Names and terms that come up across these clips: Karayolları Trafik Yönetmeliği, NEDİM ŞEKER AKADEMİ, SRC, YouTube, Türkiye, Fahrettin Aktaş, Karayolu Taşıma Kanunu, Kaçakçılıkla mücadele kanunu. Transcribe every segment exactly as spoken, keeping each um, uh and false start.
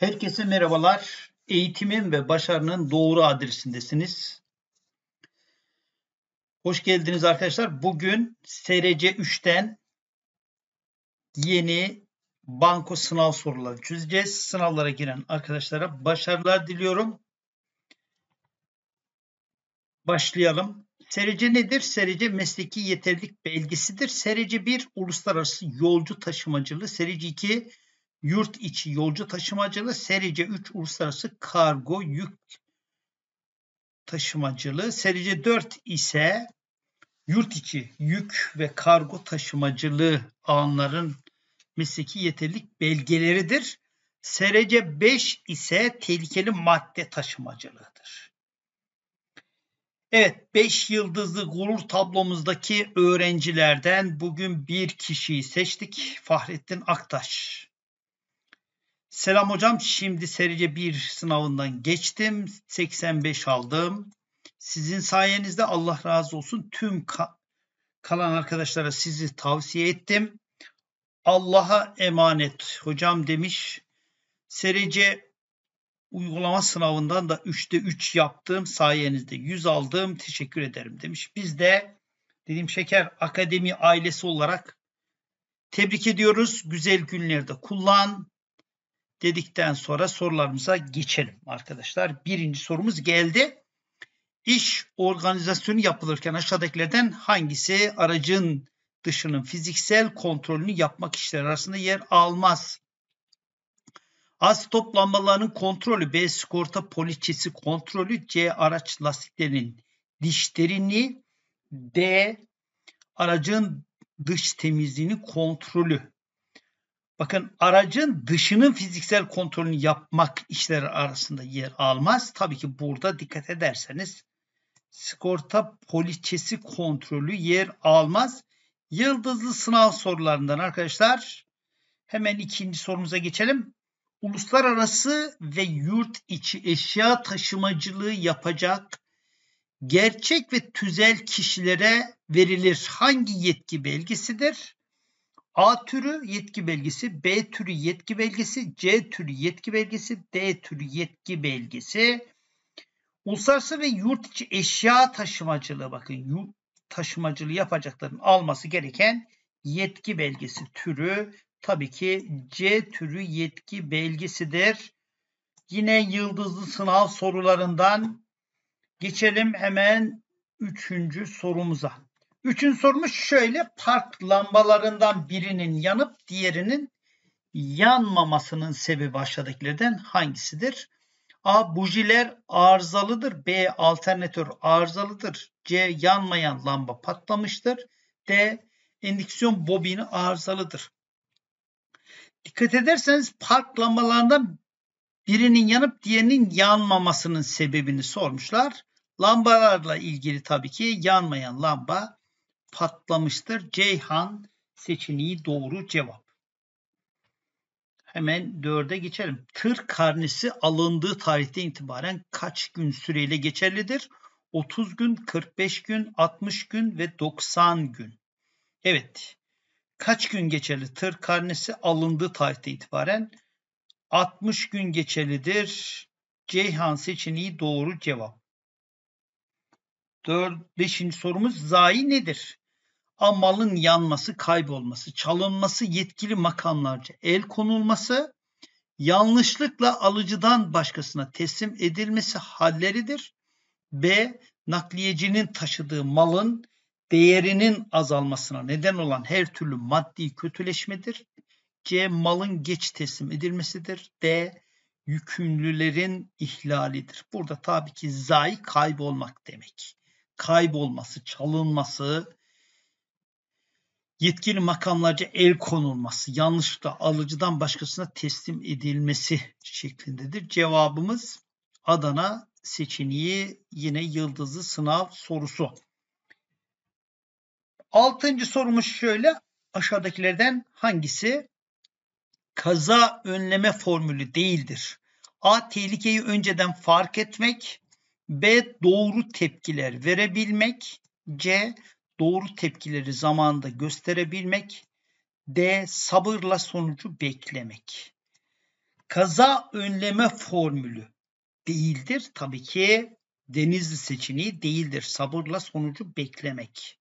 Herkese merhabalar. Eğitimin ve başarının doğru adresindesiniz. Hoş geldiniz arkadaşlar. Bugün S R C üç'ten yeni banko sınav soruları çözeceğiz. Sınavlara giren arkadaşlara başarılar diliyorum. Başlayalım. S R C nedir? S R C mesleki yeterlilik belgesidir. S R C bir uluslararası yolcu taşımacılığı, S R C iki yurt içi yolcu taşımacılığı, S R C üç uluslararası kargo yük taşımacılığı, S R C dört ise yurt içi yük ve kargo taşımacılığı alanların mesleki yeterlilik belgeleridir. S R C beş ise tehlikeli madde taşımacılığıdır. Evet, beş yıldızlı gurur tablomuzdaki öğrencilerden bugün bir kişiyi seçtik. Fahrettin Aktaş. Selam hocam, şimdi S R C bir sınavından geçtim. seksen beş aldım. Sizin sayenizde Allah razı olsun. Tüm ka kalan arkadaşlara sizi tavsiye ettim. Allah'a emanet hocam demiş. S R C uygulama sınavından da üçte üç yaptım. Sayenizde yüz aldım. Teşekkür ederim demiş. Biz de dediğim Şeker Akademi ailesi olarak tebrik ediyoruz. Güzel günlerde kullan dedikten sonra sorularımıza geçelim arkadaşlar. Birinci sorumuz geldi. İş organizasyonu yapılırken aşağıdakilerden hangisi aracın dışının fiziksel kontrolünü yapmak işleri arasında yer almaz? A. Stop lambalarının kontrolü, B. Sigorta poliçesi kontrolü, C. Araç lastiklerinin dişlerini, D. Aracın dış temizliğinin kontrolü. Bakın, aracın dışının fiziksel kontrolünü yapmak işleri arasında yer almaz. Tabii ki burada dikkat ederseniz sigorta poliçesi kontrolü yer almaz. Yıldızlı sınav sorularından arkadaşlar hemen ikinci sorumuza geçelim. Uluslararası ve yurt içi eşya taşımacılığı yapacak gerçek ve tüzel kişilere verilir hangi yetki belgesidir? A türü yetki belgesi, B türü yetki belgesi, C türü yetki belgesi, D türü yetki belgesi. Uluslararası ve yurt içi eşya taşımacılığı, bakın yurt taşımacılığı yapacakların alması gereken yetki belgesi türü tabii ki C türü yetki belgesidir. Yine yıldızlı sınav sorularından geçelim hemen üçüncü sorumuza. Üçüncü sorumuz şöyle: park lambalarından birinin yanıp diğerinin yanmamasının sebebi aşağıdakilerden hangisidir? A. Bujiler arızalıdır. B. Alternatör arızalıdır. C. Yanmayan lamba patlamıştır. D. Endüksiyon bobini arızalıdır. Dikkat ederseniz park lambalarından birinin yanıp diğerinin yanmamasının sebebini sormuşlar. Lambalarla ilgili tabii ki yanmayan lamba patlamıştır. Ceyhan seçeneği doğru cevap. Hemen dörde geçelim. Tır karnesi alındığı tarihten itibaren kaç gün süreyle geçerlidir? otuz gün, kırk beş gün, altmış gün ve doksan gün. Evet. Kaç gün geçerli? Tır karnesi alındığı tarihten itibaren altmış gün geçerlidir. Ceyhan seçeneği doğru cevap. beşinci sorumuz zayi nedir? A. Malın yanması, kaybolması, çalınması, yetkili makamlarca el konulması, yanlışlıkla alıcıdan başkasına teslim edilmesi halleridir. B. Nakliyecinin taşıdığı malın değerinin azalmasına neden olan her türlü maddi kötüleşmedir. C. Malın geç teslim edilmesidir. D. Yükümlülerin ihlalidir. Burada tabii ki zayi kaybolmak demek. Kaybolması, çalınması, yetkili makamlarca el konulması, yanlışlıkla alıcıdan başkasına teslim edilmesi şeklindedir. Cevabımız Adana seçeneği, yine yıldızlı sınav sorusu. Altıncı sorumuz şöyle: aşağıdakilerden hangisi kaza önleme formülü değildir? A. Tehlikeyi önceden fark etmek, B. Doğru tepkiler verebilmek, C. Doğru tepkileri zamanında gösterebilmek, D. Sabırla sonucu beklemek. kaza önleme formülü değildir. Tabii ki Denizli seçeneği değildir. Sabırla sonucu beklemek.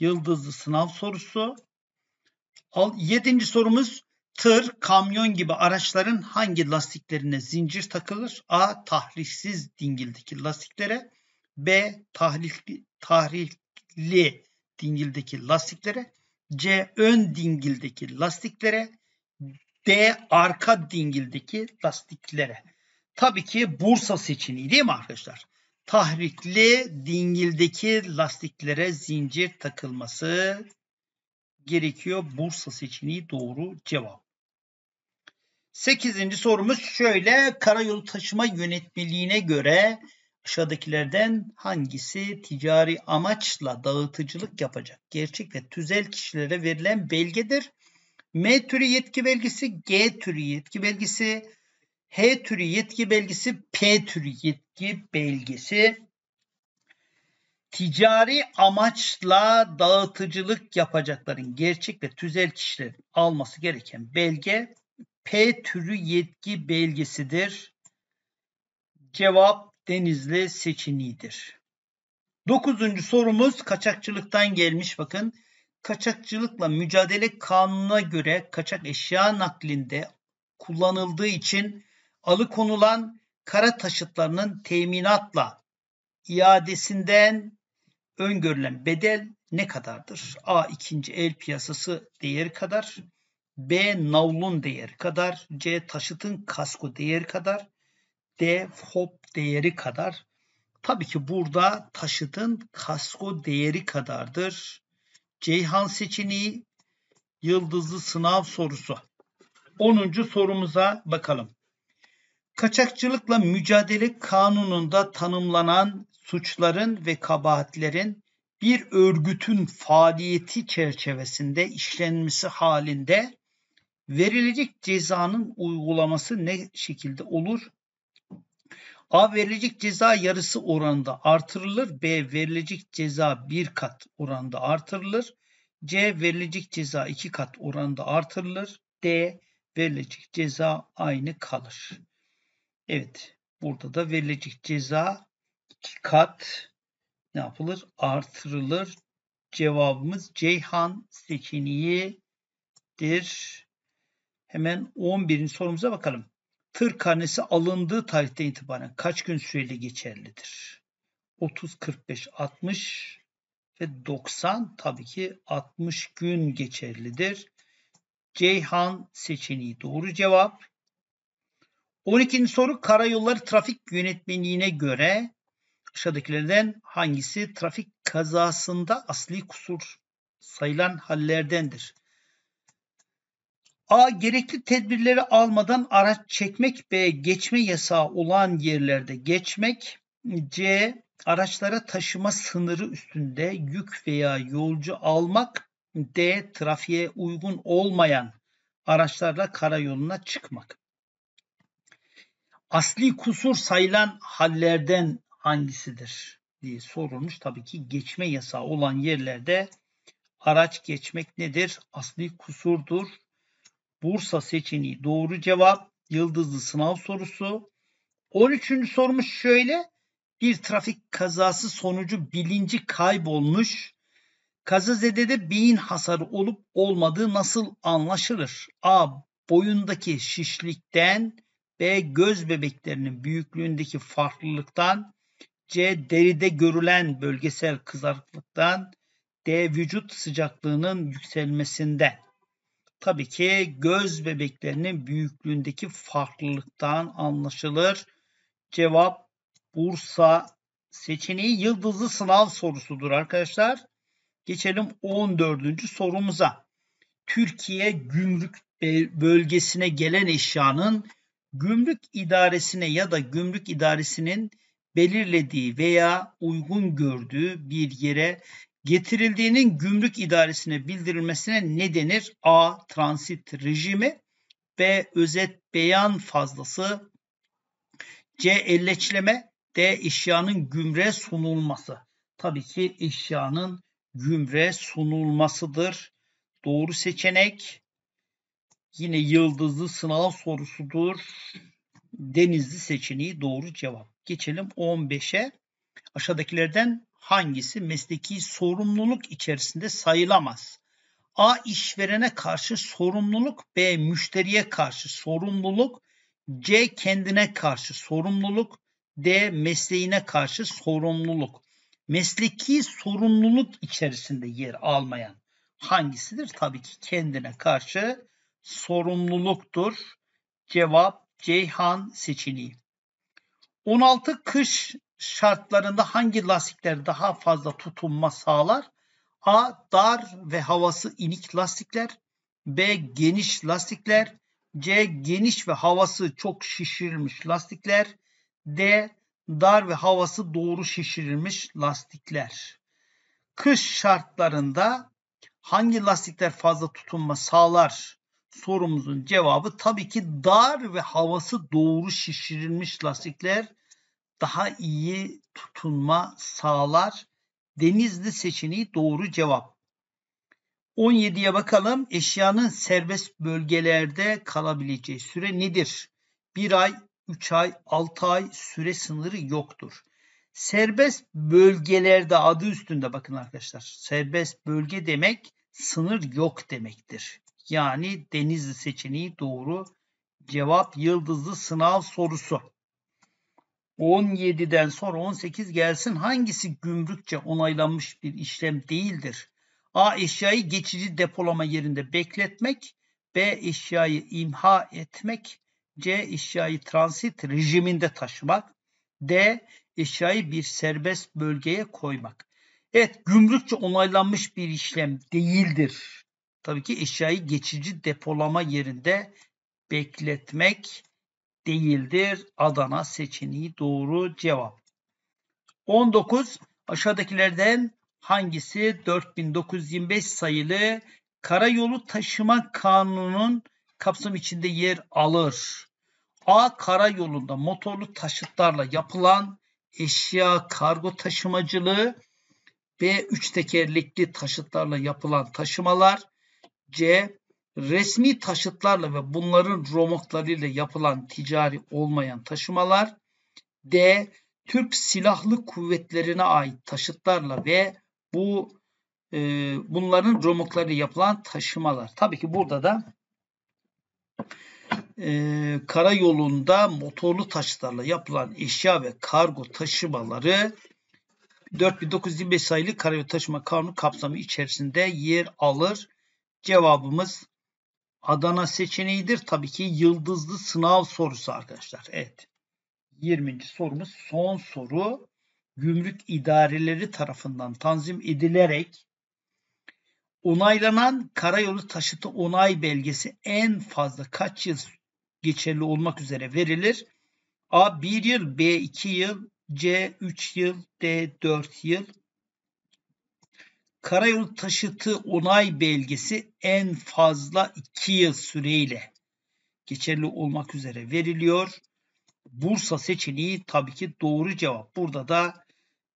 Yıldızlı sınav sorusu. Yedinci sorumuz. Tır, kamyon gibi araçların hangi lastiklerine zincir takılır? A. Tahrifsiz dingildeki lastiklere. B. Tahrifli, tahrifli dingildeki lastiklere. C. Ön dingildeki lastiklere. D. Arka dingildeki lastiklere. Tabii ki Bursa seçeneği değil mi arkadaşlar? Tahrikli dingildeki lastiklere zincir takılması gerekiyor. Bursa seçeneği doğru cevap. sekizinci sorumuz şöyle. Karayolu Taşıma Yönetmeliğine göre aşağıdakilerden hangisi ticari amaçla dağıtıcılık yapacak gerçek ve tüzel kişilere verilen belgedir? M türü yetki belgesi, G türü yetki belgesi, H türü yetki belgesi, P türü yetki belgesi. Ticari amaçla dağıtıcılık yapacakların gerçek ve tüzel kişilerin alması gereken belge P türü yetki belgesidir. Cevap Denizli seçeneğidir. Dokuzuncu sorumuz kaçakçılıktan gelmiş bakın. Kaçakçılıkla mücadele kanununa göre kaçak eşya naklinde kullanıldığı için alıkonulan kara taşıtlarının teminatla iadesinden öngörülen bedel ne kadardır? A. İkinci el piyasası değeri kadar. B. Navlun değeri kadar. C. Taşıtın kasko değeri kadar. D. F O B değeri kadar. Tabii ki burada taşıtın kasko değeri kadardır. Ceyhan seçeneği yıldızlı sınav sorusu. onuncu sorumuza bakalım. Kaçakçılıkla mücadele kanununda tanımlanan suçların ve kabahatlerin bir örgütün faaliyeti çerçevesinde işlenmesi halinde verilecek cezanın uygulaması ne şekilde olur? A. Verilecek ceza yarısı oranında artırılır. B. Verilecek ceza bir kat oranında artırılır. C. Verilecek ceza iki kat oranında artırılır. D. Verilecek ceza aynı kalır. Evet. Burada da verilecek ceza iki kat ne yapılır? Artırılır. Cevabımız Ceyhan seçeneğidir. Hemen on birinci sorumuza bakalım. Tır karnesi alındığı tarihten itibaren kaç gün süreyle geçerlidir? otuz, kırk beş, altmış ve doksan tabii ki altmış gün geçerlidir. Ceyhan seçeneği doğru cevap. on ikinci soru Karayolları Trafik Yönetmeliğine göre aşağıdakilerden hangisi trafik kazasında asli kusur sayılan hallerdendir? A. Gerekli tedbirleri almadan araç çekmek. B. Geçme yasağı olan yerlerde geçmek. C. Araçlara taşıma sınırı üstünde yük veya yolcu almak. D. Trafiğe uygun olmayan araçlarla karayoluna çıkmak. Asli kusur sayılan hallerden hangisidir diye sorulmuş. Tabii ki geçme yasağı olan yerlerde araç geçmek nedir? Asli kusurdur. Bursa seçeneği doğru cevap. Yıldızlı sınav sorusu. on üçüncü sormuş şöyle. Bir trafik kazası sonucu bilinci kaybolmuş. Kazazedede beyin hasarı olup olmadığı nasıl anlaşılır? A. Boyundaki şişlikten. B. Göz bebeklerinin büyüklüğündeki farklılıktan. C. Deride görülen bölgesel kızarıklıktan. D. Vücut sıcaklığının yükselmesinden. Tabii ki göz bebeklerinin büyüklüğündeki farklılıktan anlaşılır. Cevap Bursa seçeneği yıldızlı sınav sorusudur arkadaşlar. Geçelim on dördüncü sorumuza. Türkiye gümrük bölgesine gelen eşyanın gümrük idaresine ya da gümrük idaresinin belirlediği veya uygun gördüğü bir yere getirildiğinin gümrük idaresine bildirilmesine ne denir? A. Transit rejimi. B. Özet beyan fazlası. C. Elleçleme. D. Eşyanın gümrüğe sunulması. Tabii ki eşyanın gümrüğe sunulmasıdır. Doğru seçenek. Yine yıldızlı sınav sorusudur. Denizli seçeneği doğru cevap. Geçelim on beşe. Aşağıdakilerden hangisi mesleki sorumluluk içerisinde sayılamaz? A. İşverene karşı sorumluluk. B. Müşteriye karşı sorumluluk. C. Kendine karşı sorumluluk. D. Mesleğine karşı sorumluluk. Mesleki sorumluluk içerisinde yer almayan hangisidir? Tabii ki kendine karşı sorumluluktur. Cevap Ceyhan seçeneği. on altı. Kış şartlarında hangi lastikler daha fazla tutunma sağlar? A. Dar ve havası inik lastikler. B. Geniş lastikler. C. Geniş ve havası çok şişirilmiş lastikler. D. Dar ve havası doğru şişirilmiş lastikler. Kış şartlarında hangi lastikler fazla tutunma sağlar? Sorumuzun cevabı tabii ki dar ve havası doğru şişirilmiş lastikler daha iyi tutunma sağlar. Denizli seçeneği doğru cevap. on yediye bakalım. Eşyanın serbest bölgelerde kalabileceği süre nedir? bir ay, üç ay, altı ay süre sınırı yoktur. Serbest bölgelerde adı üstünde bakın arkadaşlar. Serbest bölge demek sınır yok demektir. Yani Denizli seçeneği doğru cevap. Yıldızlı sınav sorusu. on yediden sonra on sekiz gelsin. Hangisi gümrükçe onaylanmış bir işlem değildir? A. Eşyayı geçici depolama yerinde bekletmek. B. Eşyayı imha etmek. C. Eşyayı transit rejiminde taşımak. D. Eşyayı bir serbest bölgeye koymak. Evet, gümrükçe onaylanmış bir işlem değildir. Tabii ki eşyayı geçici depolama yerinde bekletmek değildir. Adana seçeneği doğru cevap. on dokuz. Aşağıdakilerden hangisi dört bin dokuz yüz yirmi beş sayılı Karayolu Taşıma Kanunu'nun kapsamı içinde yer alır? A. Karayolunda motorlu taşıtlarla yapılan eşya kargo taşımacılığı. B. Üç tekerlekli taşıtlarla yapılan taşımalar. C. Resmi taşıtlarla ve bunların romoklarıyla yapılan ticari olmayan taşımalar. D. Türk Silahlı Kuvvetlerine ait taşıtlarla ve bu e, bunların romoklarıyla yapılan taşımalar. Tabii ki burada da e, karayolunda motorlu taşıtlarla yapılan eşya ve kargo taşımaları dört bin dokuz yüz yirmi beş sayılı Karayolu Taşıma Kanunu kapsamı içerisinde yer alır. Cevabımız Adana seçeneğidir. Tabii ki yıldızlı sınav sorusu arkadaşlar. Evet. yirminci sorumuz son soru. Gümrük idareleri tarafından tanzim edilerek onaylanan karayolu taşıtı onay belgesi en fazla kaç yıl geçerli olmak üzere verilir? A. bir yıl, B. iki yıl, C. üç yıl, D. dört yıl. Karayolu taşıtı onay belgesi en fazla iki yıl süreyle geçerli olmak üzere veriliyor. Bursa seçeneği tabii ki doğru cevap. Burada da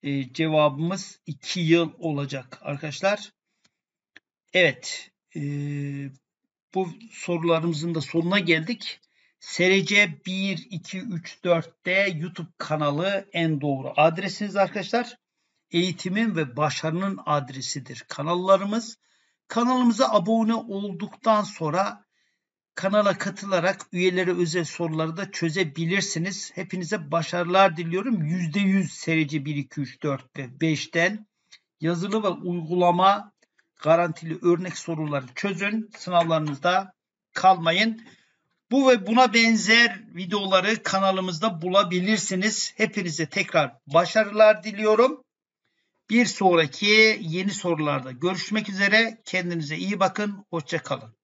e, cevabımız iki yıl olacak arkadaşlar. Evet, e, bu sorularımızın da sonuna geldik. S R C bir, iki, üç, dört'te YouTube kanalı en doğru adresiniz arkadaşlar. Eğitimin ve başarının adresidir kanallarımız. Kanalımıza abone olduktan sonra kanala katılarak üyelere özel soruları da çözebilirsiniz. Hepinize başarılar diliyorum. yüzde yüz S R C bir, iki, üç, dört ve beş'ten yazılı ve uygulama garantili örnek soruları çözün. Sınavlarınızda kalmayın. Bu ve buna benzer videoları kanalımızda bulabilirsiniz. Hepinize tekrar başarılar diliyorum. Bir sonraki yeni sorularda görüşmek üzere. Kendinize iyi bakın. Hoşça kalın.